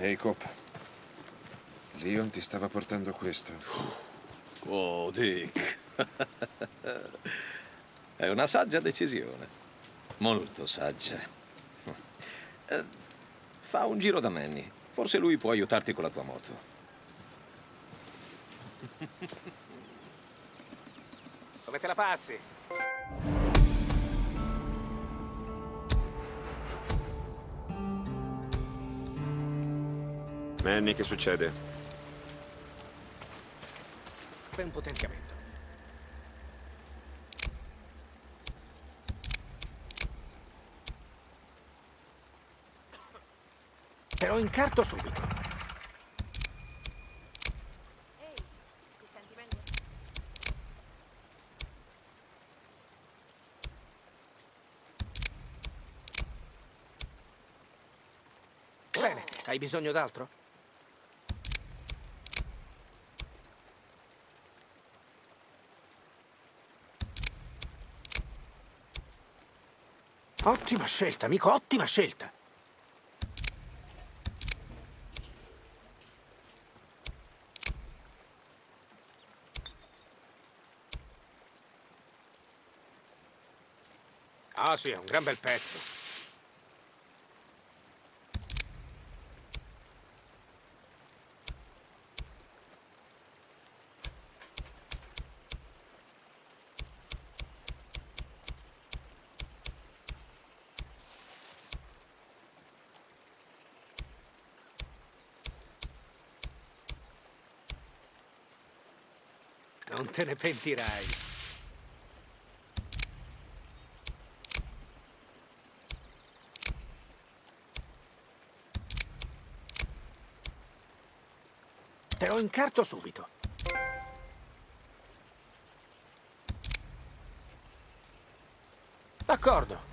Ehi, Cop. Leon ti stava portando questo. Oh, Dick. È una saggia decisione. Molto saggia. Fa un giro da Manny. Forse lui può aiutarti con la tua moto. Come te la passi? Manny, che succede? C'è un potenziamento. Però incarto subito. Bene, hai bisogno d'altro? Ottima scelta, amico, ottima scelta. Ah sì, è un gran bel pezzo. Non te ne pentirai. Te lo incarto subito. D'accordo.